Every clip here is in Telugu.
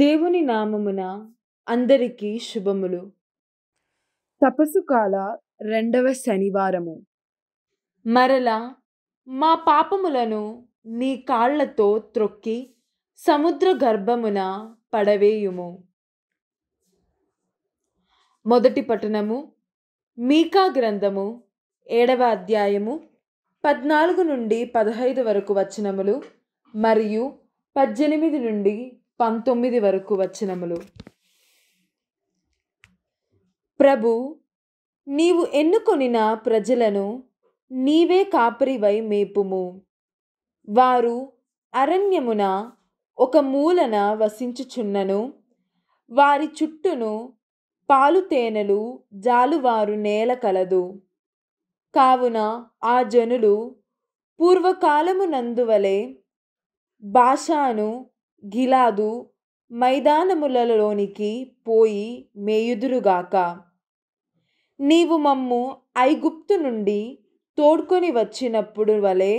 దేవుని నామమున అందరికీ శుభములు. తపస్సుకాల 2వ శనివారము. మరలా మా పాపములను నీ కాళ్లతో త్రొక్కి సముద్ర గర్భమున పడవేయుము. మొదటి పఠనము మీకా గ్రంథము 7వ అధ్యాయము 14 నుండి 15 వరకు వచనములు మరియు 18 నుండి 19 వరకు వచనములు. ప్రభు, నీవు ఎన్నుకొనిన ప్రజలను నీవే కాపరివై మేపుము. వారు అరణ్యమున ఒక మూలన వసించుచున్నను. వారి చుట్టూను పాలు తేనెలు జాలువారు నేల కలదు. కావున ఆ జనులు పూర్వకాలమునందువలే భాషాను గిలాదు మైదానములలోనికి పోయి మేయుదురుగాక. నీవు మమ్ము ఐగుప్తు నుండి తోడ్కొని వచ్చినప్పుడు వలె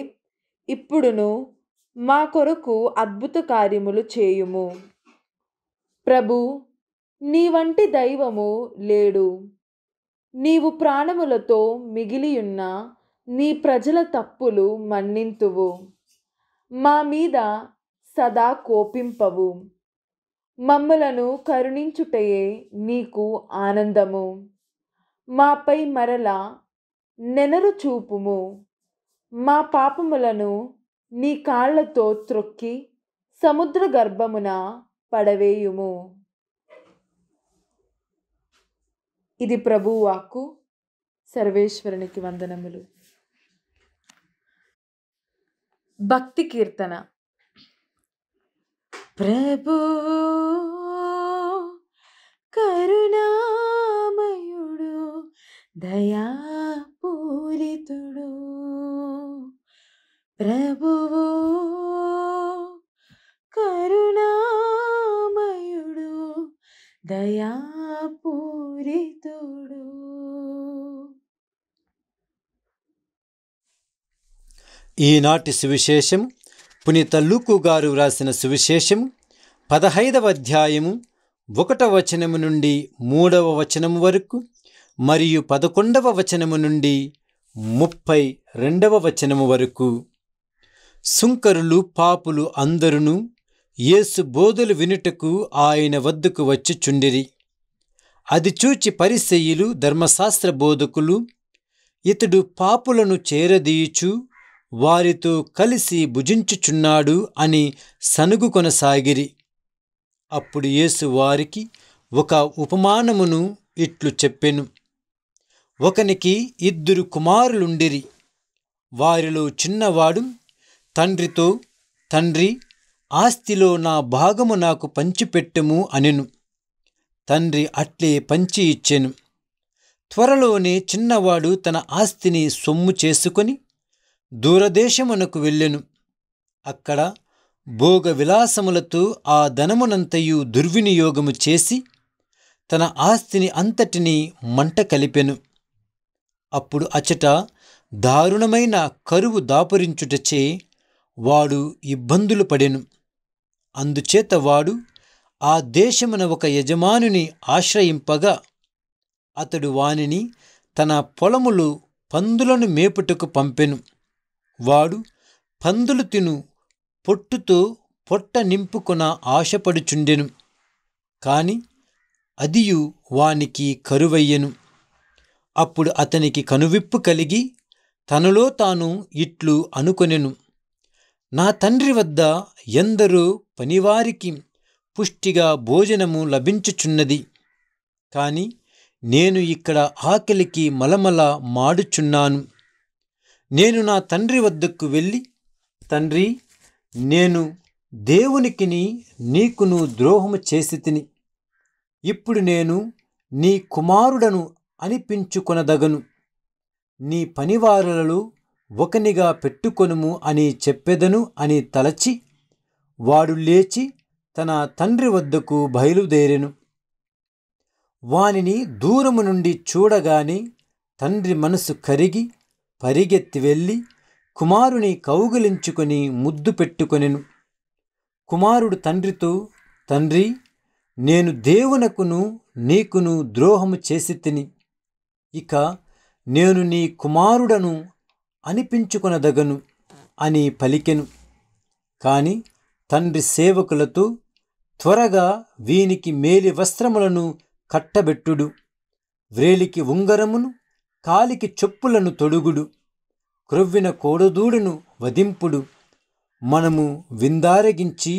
ఇప్పుడును మా కొరకు అద్భుత కార్యములు చేయుము. ప్రభు, నీవంటి దైవము లేడు. నీవు ప్రాణములతో మిగిలియున్న నీ ప్రజల తప్పులు మన్నింతువు. మా మీద సదా కోపింపవు. మమ్మలను కరుణించుటయే నీకు ఆనందము. మాపై మరలా నెనరు చూపుము. మా పాపములను నీ కాళ్లతో త్రొక్కి సముద్ర గర్భమున పడవేయుము. ఇది ప్రభువు వాక్కు. సర్వేశ్వరునికి వందనములు. భక్తి కీర్తన. ప్రభు కరుణామయుడు దయాపూరితుడు, ప్రభువు కరుణామయుడు దయాపూరితుడు. ఈనాటి సువిశేషం పునీత లూకు గారు వ్రాసిన సువిశేషం 15వ అధ్యాయము 1వ వచనము నుండి 3వ వచనము వరకు మరియు 11వ వచనము నుండి 32వ వచనము వరకు. సుంకరులు పాపులు అందరును యేసు బోధలు వినుటకు ఆయన వద్దకు వచ్చి చుండిరి. అది చూచి పరిసయ్యులు ధర్మశాస్త్ర బోధకులు, ఇతడు పాపులను చేరదీయుచు వారితో కలిసి భుజించుచున్నాడు అని సనుగు కొనసాగిరి. అప్పుడు యేసు వారికి ఒక ఉపమానమును ఇట్లు చెప్పెను. ఒకనికి 2 కుమారులుండిరి. వారిలో చిన్నవాడు తండ్రితో, తండ్రి, ఆస్తిలో నా భాగము నాకు పంచిపెట్టము అనెను. తండ్రి అట్లే పంచి ఇచ్చెను. త్వరలోనే చిన్నవాడు తన ఆస్తిని సొమ్ము చేసుకొని దూరదేశమునకు వెళ్ళెను. అక్కడ భోగ విలాసములతో ఆ ధనమునంతయు దుర్వినియోగము చేసి తన ఆస్తిని అంతటినీ మంట కలిపెను. అప్పుడు అచట దారుణమైన కరువు దాపురించుటచే వాడు ఇబ్బందులు పడెను. అందుచేత వాడు ఆ దేశమున ఒక యజమానుని ఆశ్రయింపగా అతడు వానిని తన పొలములు పందులను మేపుటకు పంపెను. వాడు పందులు తిను పొట్టుతో పొట్ట నింపుకొన ఆశపడుచుండెను. కాని అదియు వానికి కరువయ్యెను. అప్పుడు అతనికి కనువిప్పు కలిగి తనలో తాను ఇట్లు అనుకొనెను. నా తండ్రి వద్ద ఎందరో పనివారికి పుష్టిగా భోజనము లభించుచున్నది. కాని నేను ఇక్కడ ఆకలికి మలమల మాడుచున్నాను. నేను నా తండ్రి వద్దకు వెళ్ళి, తండ్రి, నేను దేవునికిని నీకును ద్రోహము చేసి తిని. ఇప్పుడు నేను నీ కుమారుడను అనిపించుకొనదగను. నీ పనివారులలో ఒకనిగా పెట్టుకొనుము అని చెప్పెదను అని తలచి వాడు లేచి తన తండ్రి వద్దకు బయలుదేరెను. వానిని దూరము నుండి చూడగానే తండ్రి మనసు కరిగి పరిగెత్తి వెళ్ళి కుమారుని కౌగిలించుకొని ముద్దు పెట్టుకొనెను. కుమారుడు తండ్రితో, తండ్రి, నేను దేవునకును నీకును ద్రోహము చేసితిని, ఇక నేను నీ కుమారుడను అనిపించుకొనదగను అని పలికెను. కాని తండ్రి సేవకులతో, త్వరగా వీనికి మేలి వస్త్రములను కట్టబెట్టుడు, వ్రేలికి ఉంగరమును కాలికి చెప్పులను తొడుగుడు, క్రొవ్విన కోడదూడను వధింపుడు, మనము విందారగించి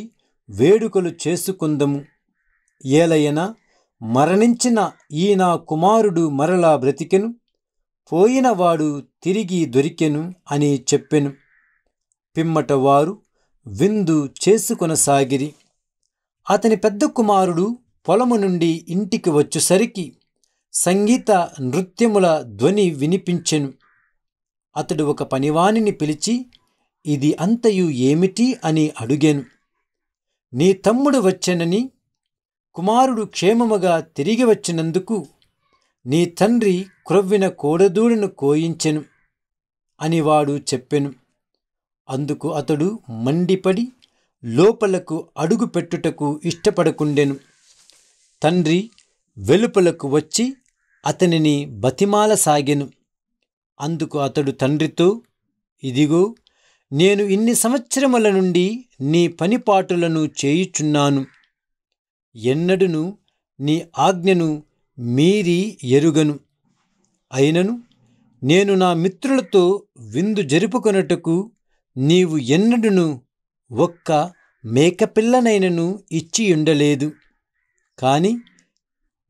వేడుకలు చేసుకుందము, ఏలయన మరణించిన ఈ నా కుమారుడు మరలా బ్రతికెను, పోయినవాడు తిరిగి దొరికెను అని చెప్పెను. పిమ్మట వారు విందు చేసుకొనసాగిరి. అతని పెద్ద కుమారుడు పొలము నుండి ఇంటికి వచ్చేసరికి సంగీత నృత్యముల ధ్వని వినిపించెను. అతడు ఒక పనివానిని పిలిచి, ఇది అంతయు ఏమిటి అని అడిగాను. నీ తమ్ముడు వచ్చెనని, కుమారుడు క్షేమముగా తిరిగి వచ్చినందుకు నీ తండ్రి క్రొవ్విన కోడదూడను కోయించెను అని వాడు చెప్పెను. అందుకు అతడు మండిపడి లోపలకు అడుగు పెట్టుటకు ఇష్టపడకుండెను. తండ్రి వెలుపలకు వచ్చి అతనిని బతిమాల సాగెను. అందుకు అతడు తండ్రితో, ఇదిగో, నేను ఇన్ని సంవత్సరముల నుండి నీ పనిపాటులను చేయుచున్నాను, ఎన్నడును నీ ఆజ్ఞను మీరి ఎరుగను, అయినను నేను నా మిత్రులతో విందు జరుపుకొనుటకు నీవు ఎన్నడును ఒక్క మేకపిల్లనైనను ఇచ్చియుండలేదు. కాని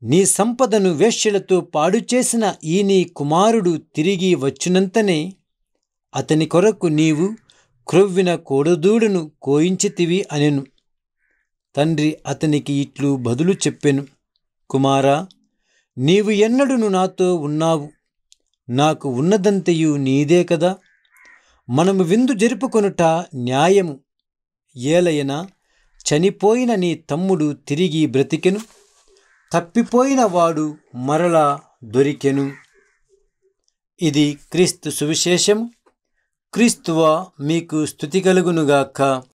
నీ సంపదను వేశ్యలతో పాడుచేసిన ఈ నీ కుమారుడు తిరిగి వచ్చినంతనే అతని కొరకు నీవు క్రొవ్విన కోడదూడను కోయించితివి అనెను. తండ్రి అతనికి ఇట్లు బదులు చెప్పెను, కుమారా, నీవు ఎన్నడును నాతో ఉన్నావు, నాకు ఉన్నదంతయు నీదే కదా, మనము విందు జరుపుకొనుట న్యాయము, ఏలయన చనిపోయిన నీ తమ్ముడు తిరిగి బ్రతికెను, తప్పిపోయిన వాడు మరలా దొరికెను. ఇది క్రీస్తు సువిశేషం. క్రీస్తువా మీకు స్తుతి కలుగునుగాక.